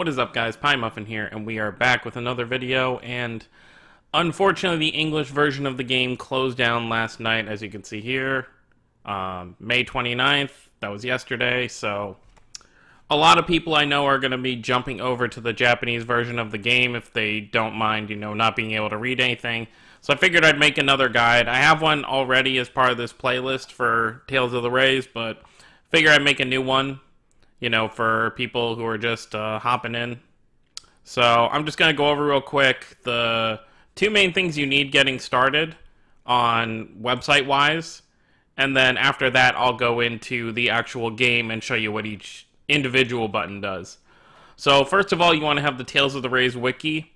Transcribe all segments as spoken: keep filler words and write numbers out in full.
What is up, guys? Pouty Muffin here, and we are back with another video, and unfortunately the English version of the game closed down last night, as you can see here. Um, May twenty-ninth, that was yesterday, so a lot of people I know are going to be jumping over to the Japanese version of the game if they don't mind, you know, not being able to read anything. So I figured I'd make another guide. I have one already as part of this playlist for Tales of the Rays, but figure I'd make a new one, you know, for people who are just uh, hopping in. So I'm just going to go over real quick the two main things you need getting started on website-wise, and then after that I'll go into the actual game and show you what each individual button does. So first of all, you want to have the Tales of the Rays wiki,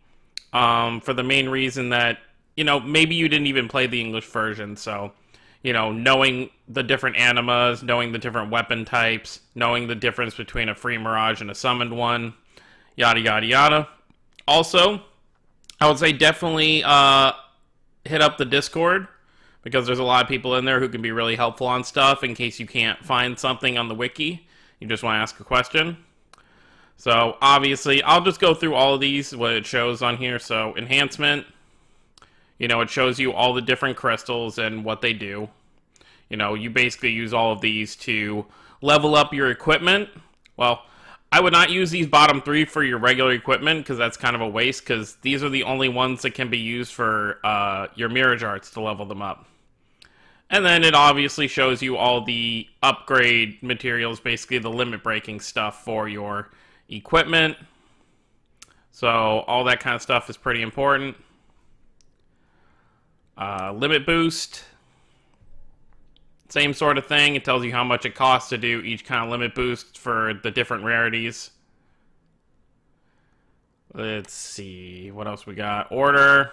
um, for the main reason that, you know, maybe you didn't even play the English version, so, you know, knowing the different animas, knowing the different weapon types, knowing the difference between a free mirage and a summoned one, yada, yada, yada. Also, I would say definitely uh, hit up the Discord, because there's a lot of people in there who can be really helpful on stuff in case you can't find something on the wiki. You just want to ask a question. So, obviously, I'll just go through all of these, what it shows on here. So, enhancement. You know, it shows you all the different crystals and what they do. You know, you basically use all of these to level up your equipment. Well, I would not use these bottom three for your regular equipment, because that's kind of a waste, because these are the only ones that can be used for uh, your mirage arts to level them up. And then it obviously shows you all the upgrade materials, basically the limit breaking stuff for your equipment. So all that kind of stuff is pretty important. Uh, limit boost, same sort of thing. It tells you how much it costs to do each kind of limit boost for the different rarities. Let's see, what else we got? Order.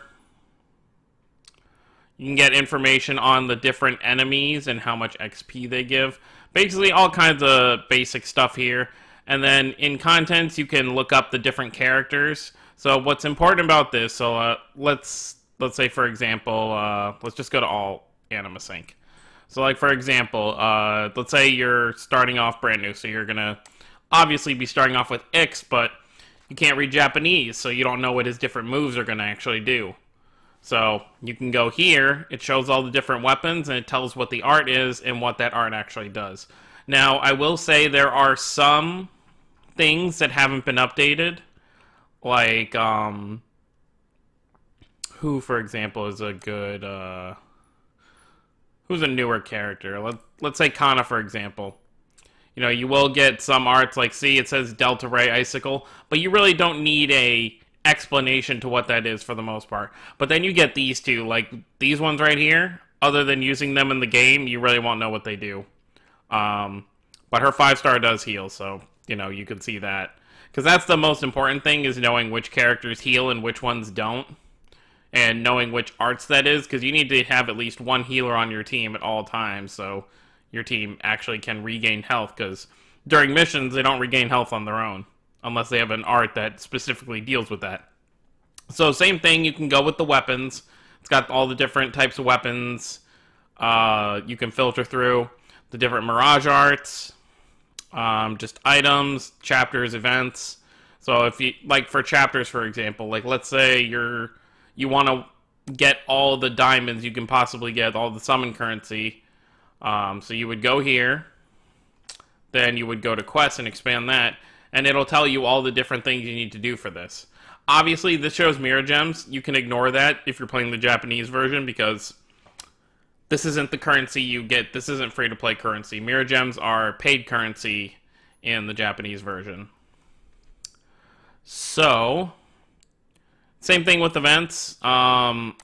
You can get information on the different enemies and how much X P they give. Basically all kinds of basic stuff here. And then in contents, you can look up the different characters. So what's important about this, so uh, let's... Let's say, for example, uh, let's just go to all Anima Sync. So, like, for example, uh, let's say you're starting off brand new. So you're going to obviously be starting off with Ix, but you can't read Japanese, so you don't know what his different moves are going to actually do. So you can go here. It shows all the different weapons, and it tells what the art is and what that art actually does. Now, I will say there are some things that haven't been updated, like... Um, Who, for example, is a good, uh, who's a newer character? Let, let's say Kana, for example. You know, you will get some arts, like, see, it says Delta Ray Icicle, but you really don't need a explanation to what that is for the most part. But then you get these two, like, these ones right here, other than using them in the game, you really won't know what they do. Um, but her five star does heal, so, you know, you can see that. Because that's the most important thing, is knowing which characters heal and which ones don't. And knowing which arts that is, because you need to have at least one healer on your team at all times, so your team actually can regain health, because during missions, they don't regain health on their own, unless they have an art that specifically deals with that. So, same thing, you can go with the weapons. It's got all the different types of weapons. Uh, you can filter through the different mirage arts, um, just items, chapters, events. So, if you, like, for chapters, for example, like, let's say you're... You want to get all the diamonds you can possibly get, all the summon currency. Um, so you would go here. Then you would go to quests and expand that. And it'll tell you all the different things you need to do for this. Obviously, this shows mirror gems. You can ignore that if you're playing the Japanese version, because this isn't the currency you get. This isn't free-to-play currency. Mirror gems are paid currency in the Japanese version. So... Same thing with events. Um,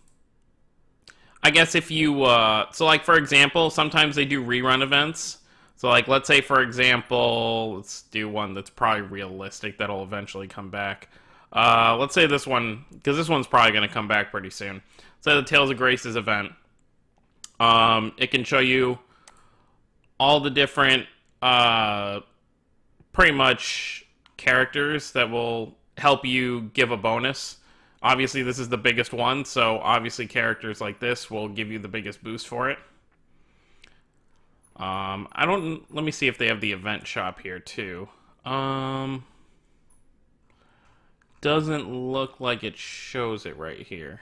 I guess if you... Uh, so, like, for example, sometimes they do rerun events. So, like, let's say, for example... Let's do one that's probably realistic that'll eventually come back. Uh, let's say this one... Because this one's probably going to come back pretty soon. So, the Tales of Grace's event. Um, it can show you all the different... Uh, pretty much characters that will help you give a bonus. Obviously, this is the biggest one, so obviously characters like this will give you the biggest boost for it. Um, I don't... Let me see if they have the event shop here, too. Um, doesn't look like it shows it right here.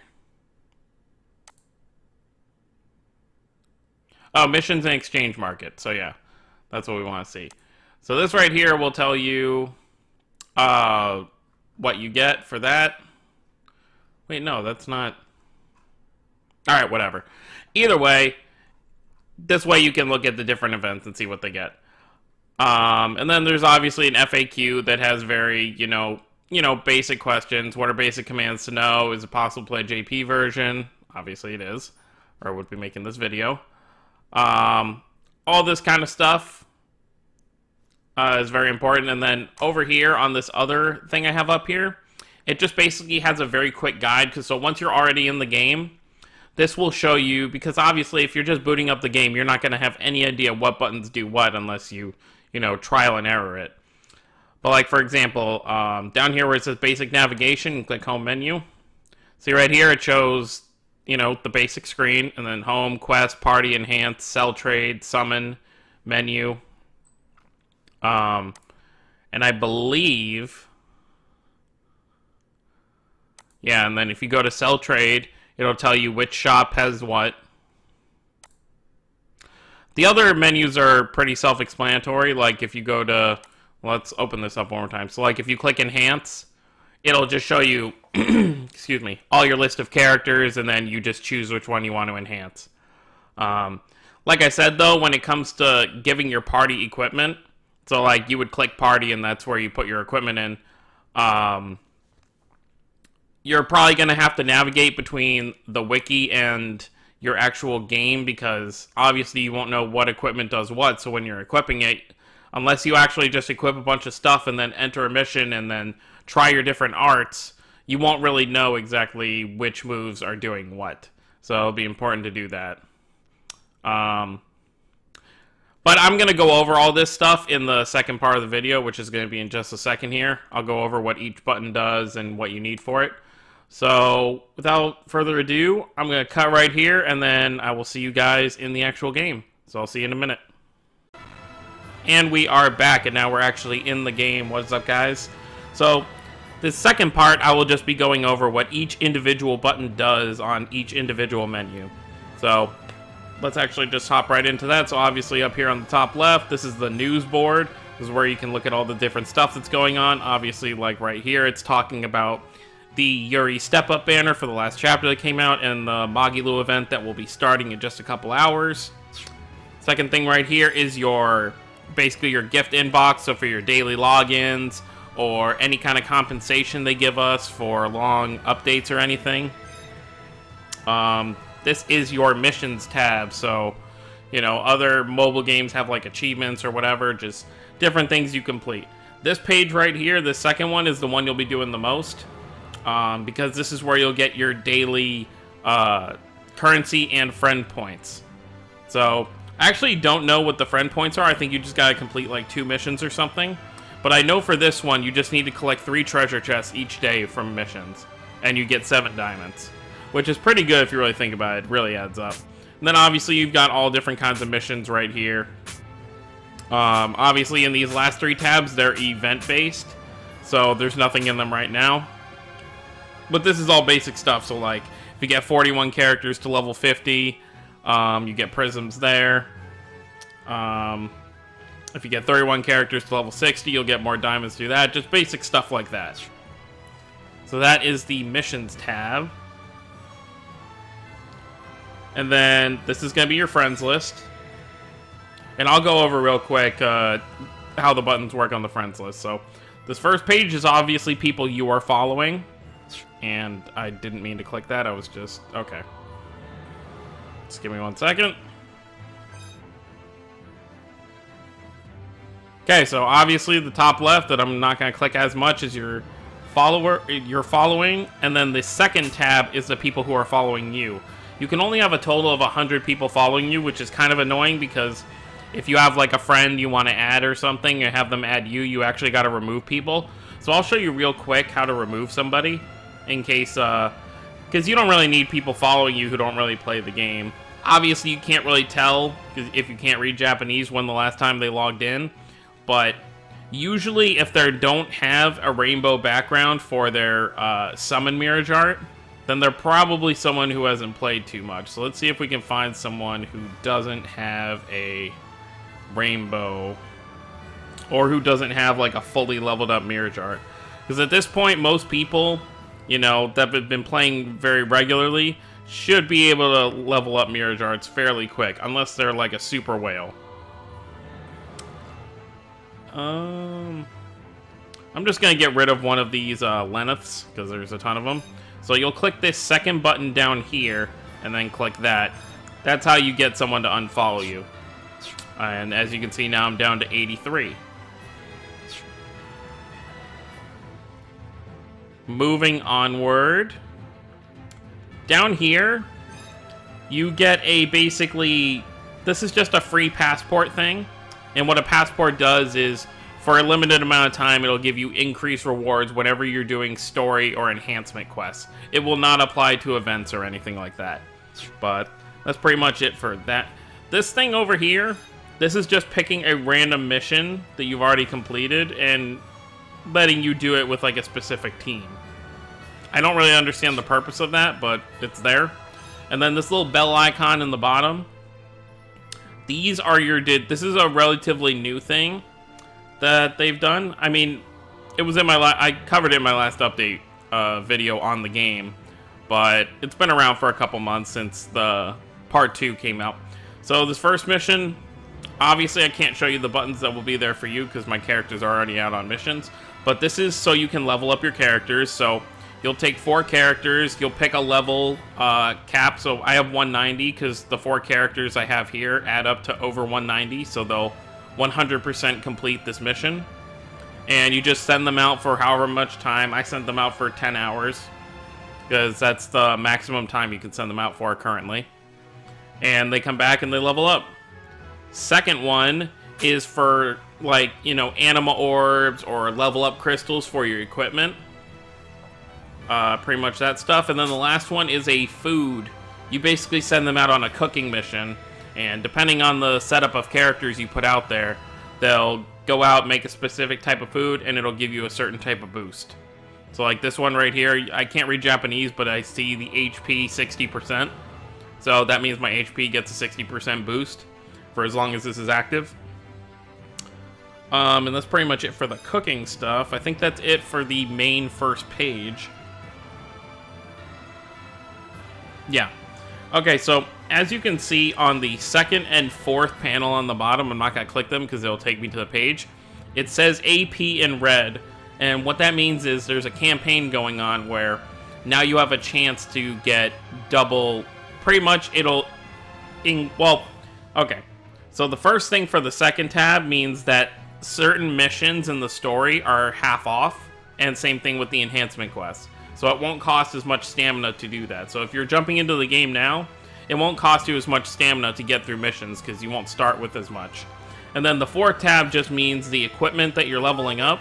Oh, missions and exchange market. So yeah, that's what we want to see. So this right here will tell you uh, what you get for that. Wait, no, that's not... All right, whatever. Either way, this way you can look at the different events and see what they get. Um, and then there's obviously an F A Q that has very, you know, you know, basic questions. What are basic commands to know? Is it possible to play J P version? Obviously it is, or would be making this video. Um, all this kind of stuff uh, is very important. And then over here on this other thing I have up here, it just basically has a very quick guide. Because so once you're already in the game, this will show you, because obviously if you're just booting up the game, you're not going to have any idea what buttons do what unless you, you know, trial and error it. But like, for example, um, down here where it says basic navigation, click home menu. See right here, it shows, you know, the basic screen, and then home, quest, party, enhance, sell, trade, summon, menu. Um, and I believe, yeah, and then if you go to sell trade, it'll tell you which shop has what. The other menus are pretty self-explanatory. Like if you go to, let's open this up one more time. So like if you click enhance, it'll just show you, excuse me, all your list of characters, and then you just choose which one you want to enhance. Um, like I said though, when it comes to giving your party equipment, so like you would click party and that's where you put your equipment in. Um, You're probably going to have to navigate between the wiki and your actual game, because obviously you won't know what equipment does what. So when you're equipping it, unless you actually just equip a bunch of stuff and then enter a mission and then try your different arts, you won't really know exactly which moves are doing what. So it'll be important to do that. Um, but I'm going to go over all this stuff in the second part of the video, which is going to be in just a second here. I'll go over what each button does and what you need for it. So, without further ado, I'm going to cut right here, and then I will see you guys in the actual game. So, I'll see you in a minute. And we are back, and now we're actually in the game. What's up, guys? So, this second part, I will just be going over what each individual button does on each individual menu. So, let's actually just hop right into that. So, obviously, up here on the top left, this is the news board. This is where you can look at all the different stuff that's going on. Obviously, like right here, it's talking about the Yuri step-up banner for the last chapter that came out, and the Mogilu event that will be starting in just a couple hours. Second thing right here is your, basically your gift inbox, so for your daily logins, or any kind of compensation they give us for long updates or anything. Um, this is your missions tab, so, you know, other mobile games have like achievements or whatever, just different things you complete. This page right here, the second one, is the one you'll be doing the most. Um, because this is where you'll get your daily uh, currency and friend points. So, I actually don't know what the friend points are. I think you just gotta complete like two missions or something. But I know for this one, you just need to collect three treasure chests each day from missions. And you get seven diamonds. Which is pretty good if you really think about it. It really adds up. And then obviously you've got all different kinds of missions right here. Um, obviously in these last three tabs, they're event-based. So there's nothing in them right now. But this is all basic stuff, so like, if you get forty-one characters to level fifty, um, you get prisms there. Um, if you get thirty-one characters to level sixty, you'll get more diamonds through that. Just basic stuff like that. So that is the missions tab. And then, this is going to be your friends list. And I'll go over real quick uh, how the buttons work on the friends list. So, this first page is obviously people you are following. And I didn't mean to click that, I was just... Okay. Just give me one second. Okay, so obviously the top left that I'm not going to click as much is your follower, you're following. And then the second tab is the people who are following you. You can only have a total of one hundred people following you, which is kind of annoying because if you have like a friend you want to add or something, and have them add you, you actually got to remove people. So I'll show you real quick how to remove somebody. In case, uh, because you don't really need people following you who don't really play the game. Obviously, you can't really tell, because if you can't read Japanese, when the last time they logged in. But Usually, if they don't have a rainbow background for their uh, summon mirage art, then they're probably someone who hasn't played too much. So let's see if we can find someone who doesn't have a rainbow, or who doesn't have like a fully leveled up mirage art. Because at this point, most people, you know, that have been playing very regularly should be able to level up mirage arts fairly quick, unless they're like a super whale. Um, I'm just gonna get rid of one of these uh, Leneths, because there's a ton of them. So you'll click this second button down here, and then click that. That's how you get someone to unfollow you. And as you can see now, I'm down to eighty-three. Moving onward. Down here, you get a basically... This is just a free passport thing. And what a passport does is, for a limited amount of time, it'll give you increased rewards whenever you're doing story or enhancement quests. It will not apply to events or anything like that. But that's pretty much it for that. This thing over here, this is just picking a random mission that you've already completed and letting you do it with like a specific team. I don't really understand the purpose of that, but it's there. And then this little bell icon in the bottom. These are your did. This is a relatively new thing that they've done. I mean, it was in my la I covered it in my last update uh, video on the game, but it's been around for a couple months since the part two came out. So this first mission, obviously I can't show you the buttons that will be there for you because my characters are already out on missions. But this is so you can level up your characters. So you'll take four characters, you'll pick a level uh, cap, so I have one ninety because the four characters I have here add up to over one ninety, so they'll one hundred percent complete this mission. And you just send them out for however much time. I sent them out for ten hours because that's the maximum time you can send them out for currently. And they come back and they level up. Second one is for, like, you know, anima orbs or level up crystals for your equipment. Uh, pretty much that stuff. And then the last one is a food. You basically send them out on a cooking mission, and depending on the setup of characters you put out there, they'll go out, make a specific type of food, and it'll give you a certain type of boost. So like this one right here, I can't read Japanese, but I see the H P sixty percent. So that means my H P gets a sixty percent boost for as long as this is active. Um, and that's pretty much it for the cooking stuff. I think that's it for the main first page. Yeah. Okay, so as you can see on the second and fourth panel on the bottom, I'm not going to click them because it'll take me to the page. It says A P in red, and what that means is there's a campaign going on where now you have a chance to get double... Pretty much it'll... In, well, okay. So the first thing for the second tab means that certain missions in the story are half off, and same thing with the enhancement quests. So it won't cost as much stamina to do that. So if you're jumping into the game now, it won't cost you as much stamina to get through missions because you won't start with as much. And then the fourth tab just means the equipment that you're leveling up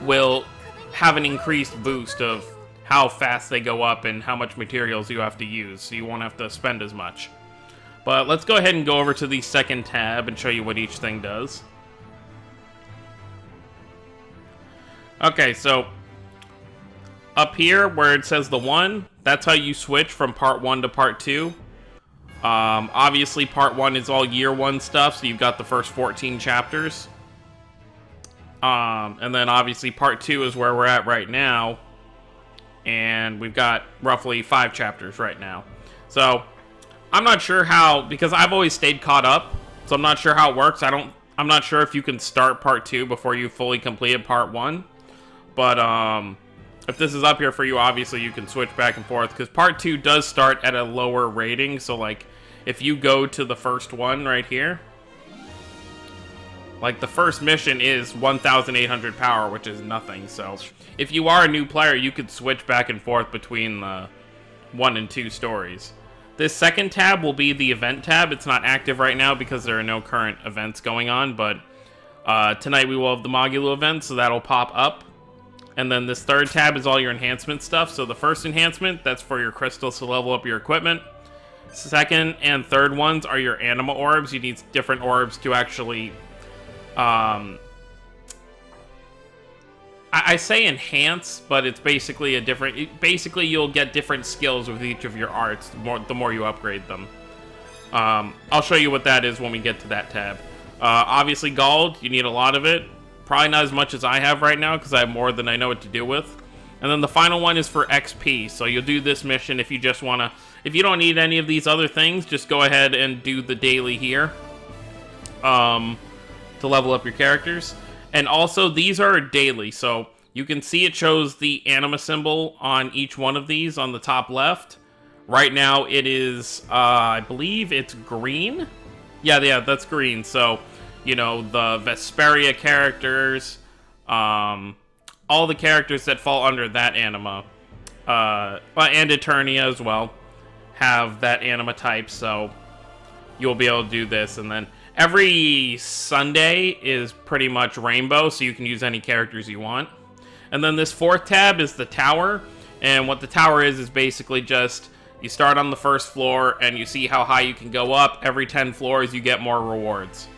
will have an increased boost of how fast they go up and how much materials you have to use, so you won't have to spend as much. But let's go ahead and go over to the second tab and show you what each thing does. Okay, so... Up here, where it says the one, that's how you switch from part one to part two. Um, obviously, part one is all year one stuff, so you've got the first fourteen chapters. Um, and then, obviously, part two is where we're at right now. And we've got roughly five chapters right now. So, I'm not sure how, because I've always stayed caught up, so I'm not sure how it works. I don't, I'm not sure if you can start part two before you fully completed part one. But, um... if this is up here for you, obviously you can switch back and forth, because part two does start at a lower rating, so like, if you go to the first one right here, like the first mission is one thousand eight hundred power, which is nothing, so if you are a new player, you could switch back and forth between the one and two stories. This second tab will be the event tab. It's not active right now because there are no current events going on, but uh, tonight we will have the Mogilu event, so that'll pop up. And then this third tab is all your enhancement stuff. So the first enhancement, that's for your crystals to level up your equipment. Second and third ones are your anima orbs. You need different orbs to actually um, I, I say enhance, but it's basically a different... Basically, you'll get different skills with each of your arts the more, the more you upgrade them. Um, I'll show you what that is when we get to that tab. Uh, obviously, Gold, you need a lot of it. Probably not as much as I have right now, because I have more than I know what to do with. And then the final one is for X P, so you'll do this mission if you just want to... If you don't need any of these other things, just go ahead and do the daily here. Um, to level up your characters. And also, these are daily, so you can see it shows the anima symbol on each one of these on the top left. Right now, it is, uh, I believe it's green? Yeah, yeah, that's green. So, you know, the Vesperia characters, um, all the characters that fall under that anima, uh, and Eternia as well, have that anima type, so you'll be able to do this. And then every Sunday is pretty much rainbow, so you can use any characters you want. And then this fourth tab is the tower, and what the tower is is basically just you start on the first floor and you see how high you can go up. Every ten floors you get more rewards.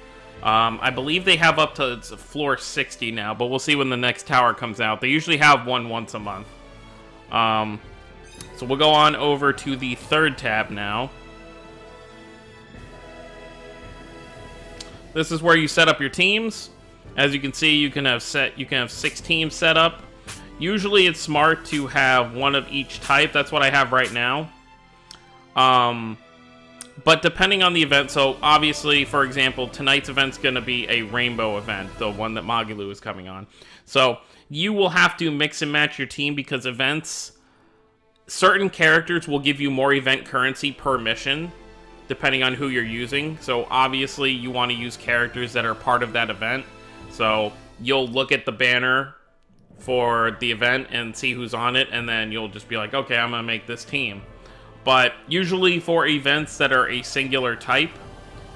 Um, I believe they have up to floor sixty now, but we'll see when the next tower comes out. They usually have one once a month. Um, so we'll go on over to the third tab now. This is where you set up your teams. As you can see, you can have set you can have six teams set up. Usually it's smart to have one of each type. That's what I have right now. Um, but depending on the event, so obviously, for example, tonight's event's going to be a rainbow event, the one that Mogilu is coming on. So you will have to mix and match your team, because events, certain characters will give you more event currency per mission, depending on who you're using. So obviously you want to use characters that are part of that event. So you'll look at the banner for the event and see who's on it, and then you'll just be like, okay, I'm gonna make this team. But usually for events that are a singular type,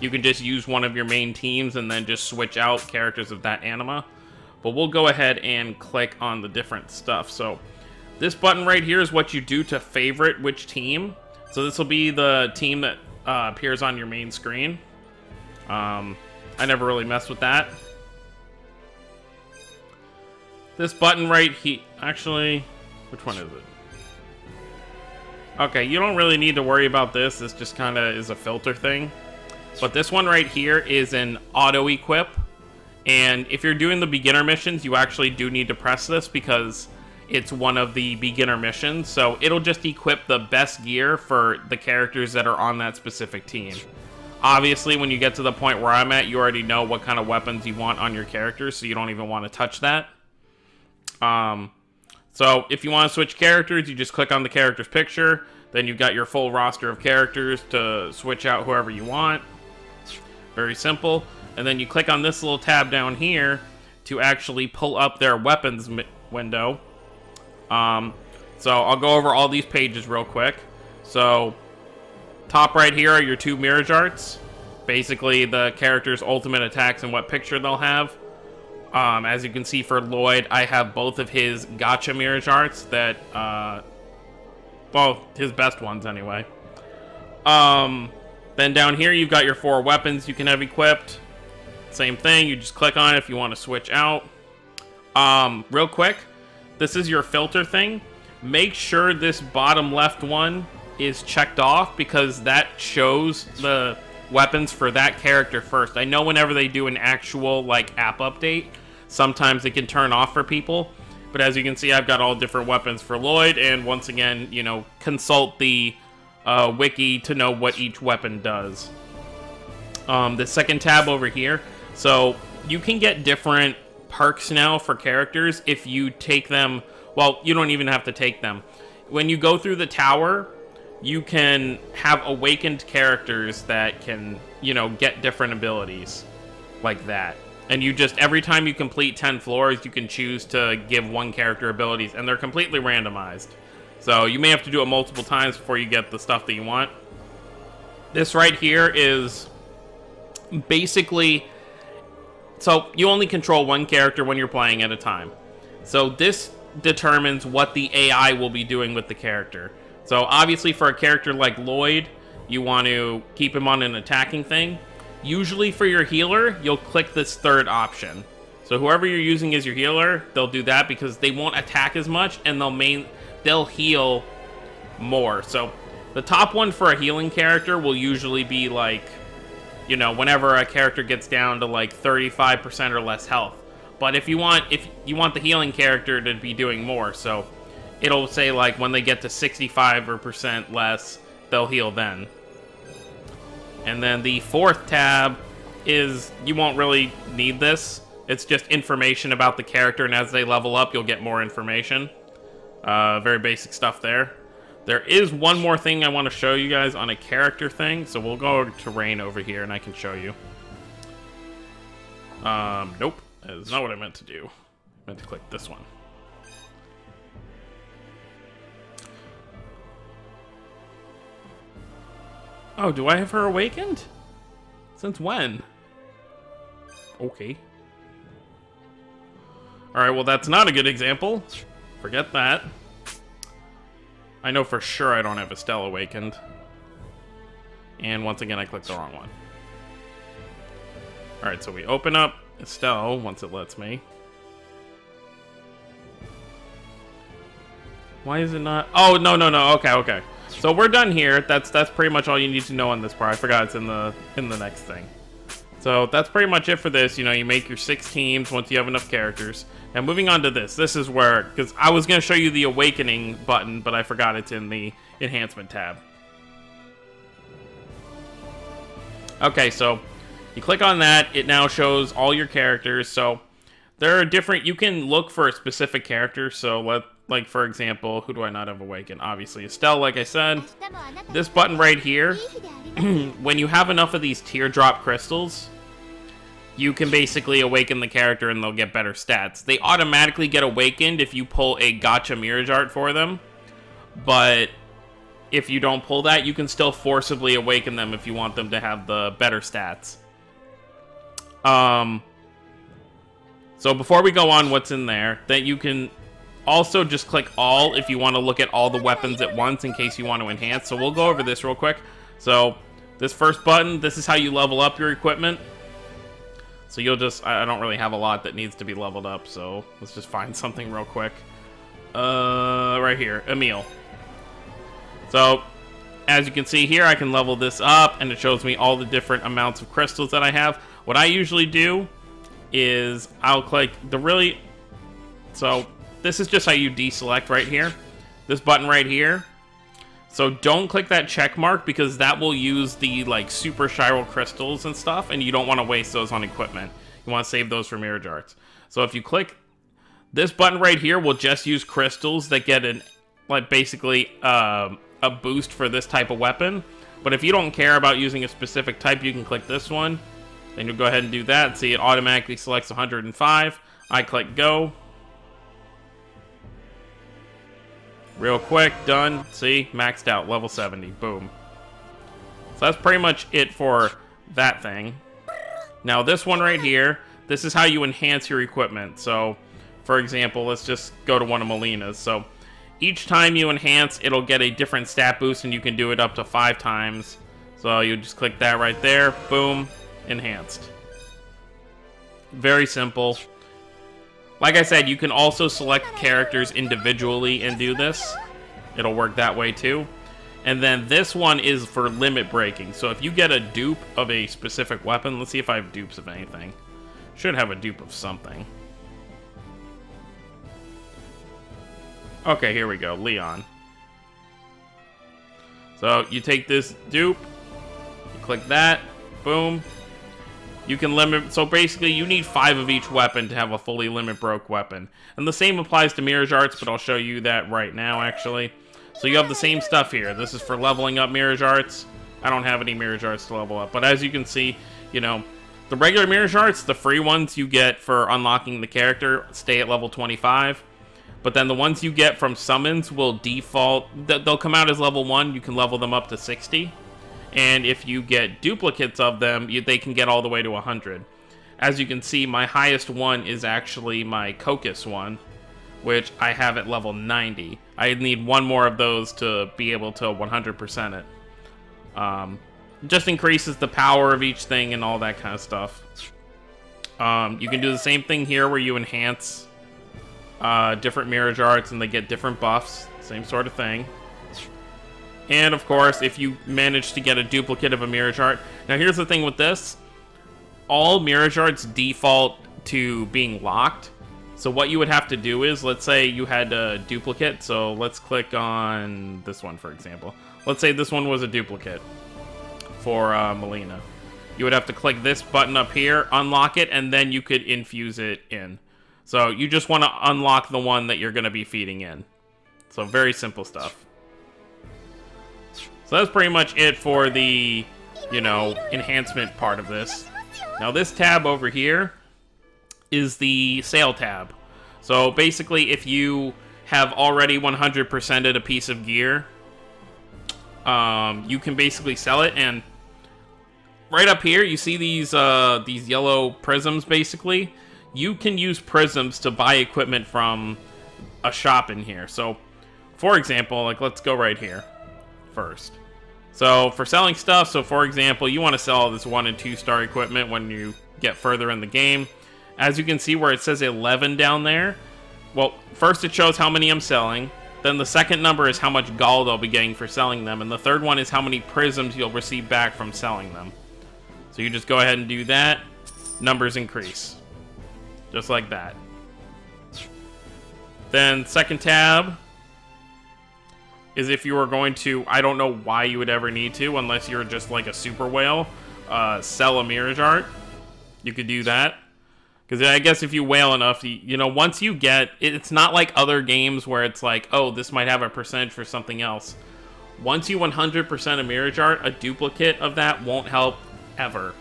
you can just use one of your main teams and then just switch out characters of that anima. But we'll go ahead and click on the different stuff. So this button right here is what you do to favorite which team. So this will be the team that Uh, appears on your main screen. Um, I never really messed with that. This button right here, actually, which one is it? Okay, you don't really need to worry about this. This just kind of is a filter thing. But this one right here is an auto equip. And if you're doing the beginner missions, you actually do need to press this, because it's one of the beginner missions, so it'll just equip the best gear for the characters that are on that specific team. Obviously, when you get to the point where I'm at, you already know what kind of weapons you want on your characters, so you don't even want to touch that. Um, so if you want to switch characters, you just click on the character's picture, then you've got your full roster of characters to switch out whoever you want. Very simple. And then you click on this little tab down here to actually pull up their weapons window. Um, so I'll go over all these pages real quick. So top right here are your two mirage arts, basically the character's ultimate attacks and what picture they'll have. Um, as you can see for Lloyd, I have both of his gotcha mirage arts that, uh, well, his best ones anyway. Um, then down here, you've got your four weapons you can have equipped. Same thing. You just click on it if you want to switch out. Um, real quick. This is your filter thing. Make sure this bottom left one is checked off, because that shows the weapons for that character first. I know whenever they do an actual like app update, sometimes it can turn off for people. But as you can see, I've got all different weapons for Lloyd. And once again, you know, consult the uh, wiki to know what each weapon does. Um, the second tab over here. So you can get different perks now for characters if you take them. Well, you don't even have to take them. When you go through the tower, you can have awakened characters that can, you know, get different abilities like that. And you just, every time you complete ten floors, you can choose to give one character abilities, and they're completely randomized. So you may have to do it multiple times before you get the stuff that you want. This right here is basically... So you only control one character when you're playing at a time. So this determines what the A I will be doing with the character. So obviously for a character like Lloyd, you want to keep him on an attacking thing. Usually for your healer, you'll click this third option. So whoever you're using as your healer, they'll do that because they won't attack as much and they'll main they'll heal more. So the top one for a healing character will usually be like, you know, whenever a character gets down to like thirty-five percent or less health. But if you want if you want the healing character to be doing more, so it'll say like when they get to sixty-five percent less, they'll heal then. And then the fourth tab is, you won't really need this. It's just information about the character, and as they level up, you'll get more information. Uh, very basic stuff there. There is one more thing I want to show you guys on a character thing, so we'll go to Rain over here, and I can show you. Um, nope. That is not what I meant to do. I meant to click this one. Oh, do I have her awakened? Since when? Okay. Alright, well that's not a good example. Forget that. I know for sure I don't have Estelle awakened. And once again, I clicked the wrong one. Alright, so we open up Estelle once it lets me. Why is it not? Oh, no, no, no. Okay, okay. So we're done here. That's that's pretty much all you need to know on this part. I forgot it's in the in the next thing. So that's pretty much it for this. You know, you make your six teams once you have enough characters. Now moving on to this. This is where, because I was going to show you the awakening button, but I forgot it's in the enhancement tab. Okay, so you click on that. It now shows all your characters. So there are different. You can look for a specific character. So let. Like, for example, who do I not have awakened? Obviously, Estelle, like I said. This button right here, when you have enough of these teardrop crystals, you can basically awaken the character and they'll get better stats. They automatically get awakened if you pull a gacha mirage art for them, but if you don't pull that, you can still forcibly awaken them if you want them to have the better stats. Um. So before we go on, what's in there? That you can... Also, just click all if you want to look at all the weapons at once in case you want to enhance. So we'll go over this real quick. So this first button, this is how you level up your equipment. So you'll just, I don't really have a lot that needs to be leveled up. So let's just find something real quick. Uh, right here, Emil. So as you can see here, I can level this up and it shows me all the different amounts of crystals that I have. What I usually do is I'll click the really, so... This is just how you deselect right here. This button right here. So don't click that check mark because that will use the like super chiral crystals and stuff, and you don't want to waste those on equipment. You want to save those for mirage arts. So if you click this button right here, will just use crystals that get an like basically um, a boost for this type of weapon. But if you don't care about using a specific type, you can click this one. Then you'll go ahead and do that. See, it automatically selects one hundred and five. I click go. Real quick, done. See, maxed out, level seventy, boom. So that's pretty much it for that thing. Now this one right here, this is how you enhance your equipment. So for example, let's just go to one of Melina's. So each time you enhance, it'll get a different stat boost and you can do it up to five times. So you just click that right there, boom, enhanced. Very simple. Like I said, you can also select characters individually and do this. It'll work that way too. And then this one is for limit breaking. So if you get a dupe of a specific weapon, let's see if I have dupes of anything. Should have a dupe of something. Okay, here we go, Leon. So you take this dupe, you click that, boom. You can limit, so basically you need five of each weapon to have a fully limit broke weapon. And the same applies to mirage arts, but I'll show you that right now, actually. So you have the same stuff here. This is for leveling up mirage arts. I don't have any mirage arts to level up, but as you can see, you know, the regular mirage arts, the free ones you get for unlocking the character, stay at level twenty-five. But then the ones you get from summons will default, they'll come out as level one, you can level them up to sixty. And if you get duplicates of them, you, they can get all the way to one hundred. As you can see, my highest one is actually my Cocos one, which I have at level ninety. I need one more of those to be able to one hundred percent it. Um, just increases the power of each thing and all that kind of stuff. Um, you can do the same thing here where you enhance uh, different mirage arts and they get different buffs. Same sort of thing. And of course, if you manage to get a duplicate of a mirage art. Now here's the thing with this. All mirage arts default to being locked. So what you would have to do is, let's say you had a duplicate. So let's click on this one, for example. Let's say this one was a duplicate for uh, Melina. You would have to click this button up here, unlock it, and then you could infuse it in. So you just want to unlock the one that you're going to be feeding in. So very simple stuff. So that's pretty much it for the, you know, enhancement part of this. Now this tab over here is the sale tab. So basically if you have already one hundred percented a piece of gear, um, you can basically sell it. And right up here you see these, uh, these yellow prisms basically. You can use prisms to buy equipment from a shop in here. So for example, like let's go right here first. So for selling stuff, so for example, you want to sell this one and two star equipment when you get further in the game. As you can see where it says eleven down there, well, first it shows how many I'm selling. Then the second number is how much gold I'll be getting for selling them. And the third one is how many prisms you'll receive back from selling them. So you just go ahead and do that. Numbers increase. Just like that. Then second tab is if you were going to, I don't know why you would ever need to, unless you're just like a super whale, uh, sell a mirage art. You could do that. Because I guess if you whale enough, you, you know, once you get, it's not like other games where it's like, oh, this might have a percentage for something else. Once you one hundred percent a mirage art, a duplicate of that won't help ever.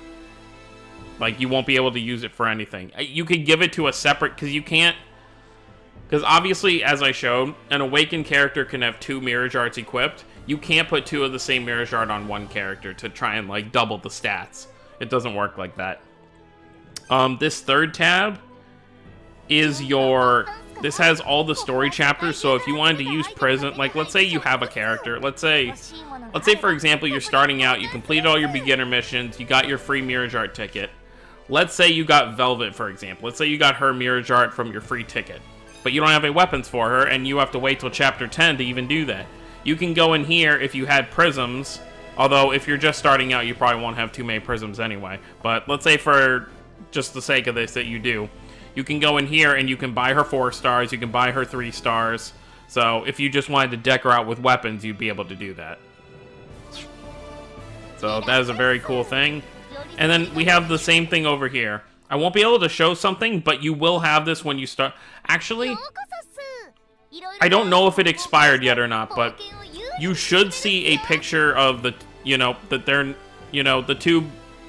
Like, you won't be able to use it for anything. You could give it to a separate, because you can't, because obviously, as I showed, an Awakened character can have two mirage arts equipped. You can't put two of the same mirage art on one character to try and, like, double the stats. It doesn't work like that. Um, this third tab is your, this has all the story chapters. So if you wanted to use present, like let's say you have a character, let's say, let's say for example, you're starting out, you completed all your beginner missions, you got your free mirage art ticket. Let's say you got Velvet, for example. Let's say you got her mirage art from your free ticket, but you don't have any weapons for her and you have to wait till chapter ten to even do that. You can go in here if you had prisms, although if you're just starting out, you probably won't have too many prisms anyway, but let's say for just the sake of this that you do. You can go in here and you can buy her four stars, you can buy her three stars. So if you just wanted to deck her out with weapons, you'd be able to do that. So that is a very cool thing. And then we have the same thing over here. I won't be able to show something, but you will have this when you start. Actually, I don't know if it expired yet or not, but you should see a picture of the, you know, that they're, you know, the two,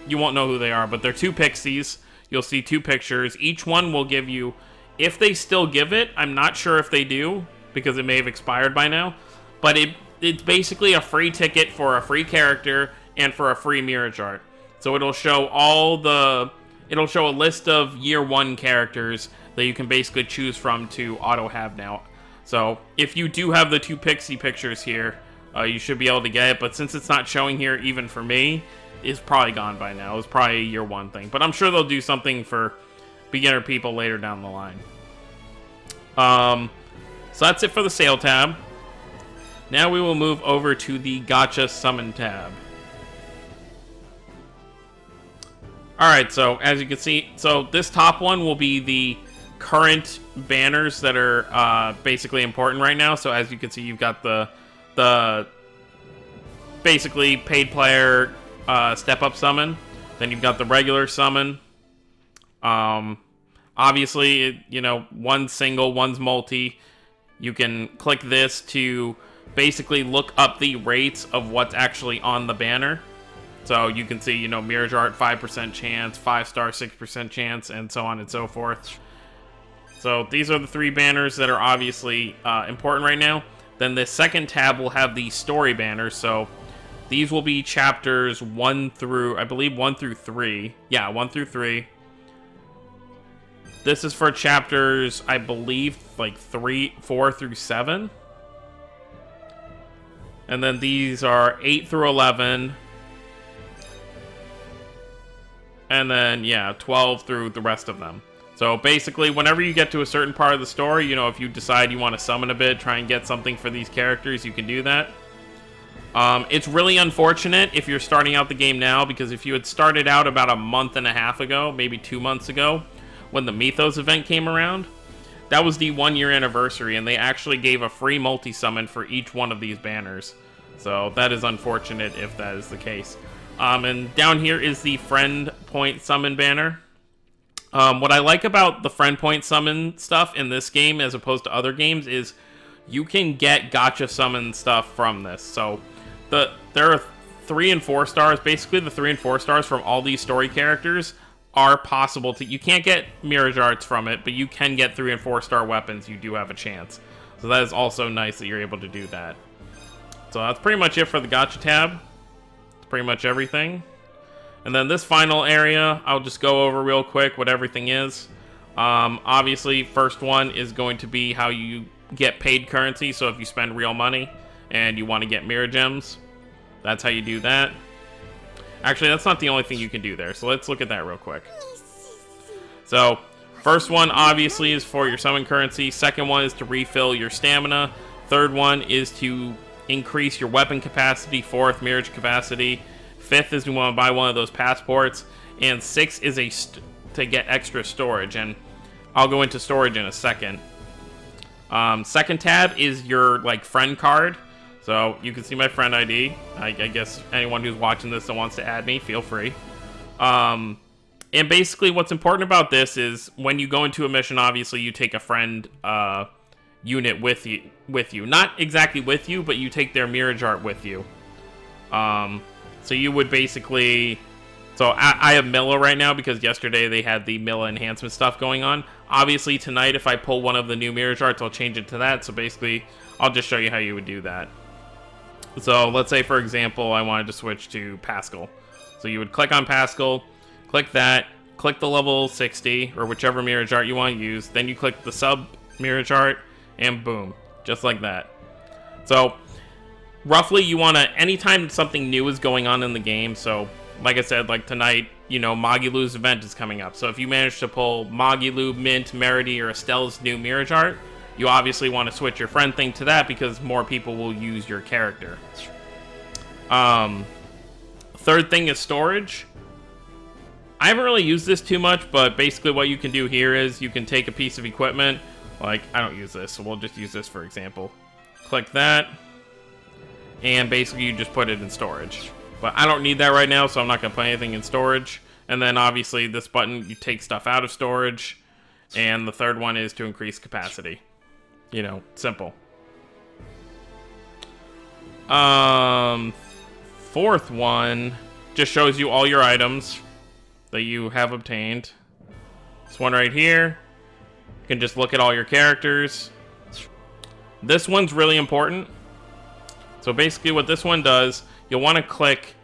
you won't know who they are, but they're two pixies. You'll see two pictures. Each one will give you, if they still give it, I'm not sure if they do, because it may have expired by now, but it it's basically a free ticket for a free character and for a free mirage art. So it'll show all the, it'll show a list of year one characters that you can basically choose from to auto have now. So if you do have the two pixie pictures here, uh, you should be able to get it, but since it's not showing here even for me, is probably gone by now. It's probably a year one thing, but I'm sure they'll do something for beginner people later down the line. Um, so that's it for the sale tab. Now we will move over to the gacha summon tab. Alright, so as you can see, so this top one will be the current banners that are uh, basically important right now. So as you can see, you've got the, the basically paid player Uh, step up summon, then you've got the regular summon. Um, obviously, it, you know, one's single, one's multi. You can click this to basically look up the rates of what's actually on the banner. So you can see, you know, mirage art five percent chance, five star six percent chance, and so on and so forth. So these are the three banners that are obviously uh, important right now. Then the second tab will have the story banners. So these will be chapters one through, I believe, one through three. Yeah, one through three. This is for chapters, I believe, like three, four through seven. And then these are eight through eleven. and then, yeah, twelve through the rest of them. So basically, whenever you get to a certain part of the story, you know, if you decide you want to summon a bit, try and get something for these characters, you can do that. Um, it's really unfortunate if you're starting out the game now, because if you had started out about a month and a half ago, maybe two months ago, when the Mythos event came around, that was the one-year anniversary, and they actually gave a free multi-summon for each one of these banners. So that is unfortunate if that is the case. Um, and down here is the Friend Point Summon banner. Um, what I like about the Friend Point Summon stuff in this game, as opposed to other games, is you can get gacha summon stuff from this. So the there are three and four stars. Basically, the three and four stars from all these story characters are possible to... You can't get Mirage Arts from it, but you can get three and four star weapons. You do have a chance. So that is also nice that you're able to do that. So that's pretty much it for the gacha tab. It's pretty much everything. And then this final area, I'll just go over real quick what everything is. Um, obviously, first one is going to be how you get paid currency. So if you spend real money and you want to get mirror gems, that's how you do that. Actually, that's not the only thing you can do there. So let's look at that real quick. So first one, obviously, is for your summon currency. Second one is to refill your stamina. Third one is to increase your weapon capacity. Fourth, mirage capacity. Fifth is you want to buy one of those passports. And sixth is a st to get extra storage. And I'll go into storage in a second. Um, second tab is your, like, friend card. So you can see my friend I D. I, I guess anyone who's watching this and wants to add me, feel free. Um, and basically what's important about this is when you go into a mission, obviously you take a friend uh, unit with you, with you. Not exactly with you, but you take their mirage art with you. Um, so you would basically... So I, I have Milla right now because yesterday they had the Milla enhancement stuff going on. Obviously tonight if I pull one of the new mirage arts, I'll change it to that. So basically I'll just show you how you would do that. So let's say, for example, I wanted to switch to Pascal. So you would click on Pascal, click that, click the level sixty or whichever mirage art you want to use. Then you click the sub mirage art and boom, just like that. So roughly you want to, anytime something new is going on in the game. So like I said, like tonight, you know, Mogilu's event is coming up. So if you manage to pull Mogilu, Mint, Meredy, or Estelle's new mirage art, you obviously want to switch your friend thing to that because more people will use your character. Um, third thing is storage. I haven't really used this too much, but basically what you can do here is you can take a piece of equipment. Like, I don't use this, so we'll just use this for example. Click that, and basically you just put it in storage. But I don't need that right now, so I'm not going to put anything in storage. And then obviously this button, you take stuff out of storage. And the third one is to increase capacity. You know, simple. Um, fourth one just shows you all your items that you have obtained. This one right here, you can just look at all your characters. This one's really important. So basically what this one does... You'll want to click,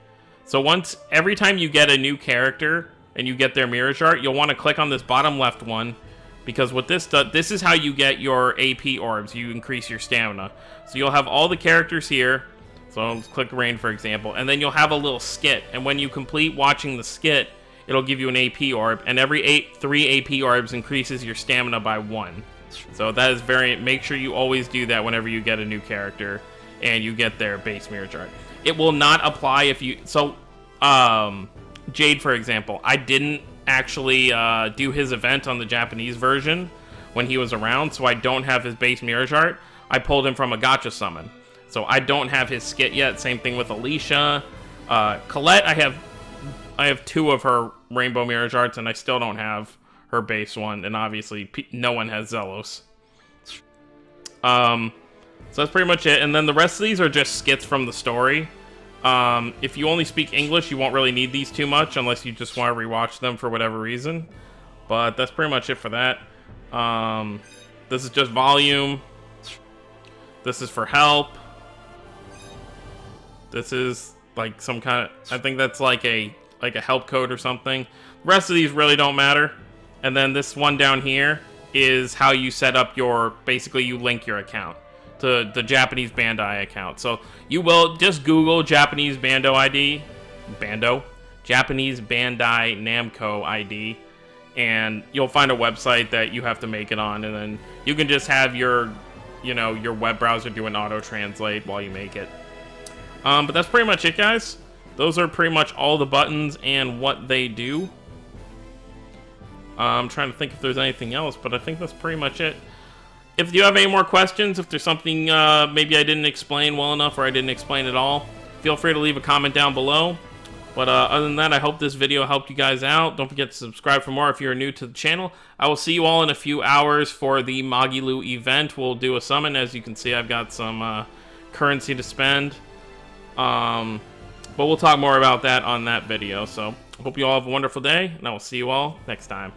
so once, every time you get a new character and you get their mirage art, you'll want to click on this bottom left one, because what this does, this is how you get your A P orbs, you increase your stamina. So you'll have all the characters here, so I'll click Rain for example, and then you'll have a little skit, and when you complete watching the skit, it'll give you an A P orb, and every eight, three A P orbs increases your stamina by one. So that is very, make sure you always do that whenever you get a new character and you get their base mirage art. It will not apply if you... So, um, Jade, for example. I didn't actually uh, do his event on the Japanese version when he was around, so I don't have his base mirage art. I pulled him from a gacha summon. So I don't have his skit yet. Same thing with Alicia. Uh, Colette, I have I have two of her rainbow mirage arts, and I still don't have her base one. And obviously, no one has Zelos. Um... So that's pretty much it, and then the rest of these are just skits from the story. Um, if you only speak English, you won't really need these too much, unless you just want to rewatch them for whatever reason. But that's pretty much it for that. Um, this is just volume. This is for help. This is like some kind of... I think that's like a like a help code or something. The rest of these really don't matter. And then this one down here is how you set up your... Basically, you link your account. To the Japanese Bandai account. So you will just Google Japanese Bandai I D, Bando, Japanese Bandai Namco I D, and you'll find a website that you have to make it on, and then you can just have your, you know, your web browser do an auto-translate while you make it. Um, but that's pretty much it, guys. Those are pretty much all the buttons and what they do. Uh, I'm trying to think if there's anything else, but I think that's pretty much it. If you have any more questions, if there's something uh, maybe I didn't explain well enough or I didn't explain at all, feel free to leave a comment down below. But uh, other than that, I hope this video helped you guys out. Don't forget to subscribe for more if you're new to the channel. I will see you all in a few hours for the Mogilu event. We'll do a summon. As you can see, I've got some uh, currency to spend. Um, but we'll talk more about that on that video. So hope you all have a wonderful day, and I will see you all next time.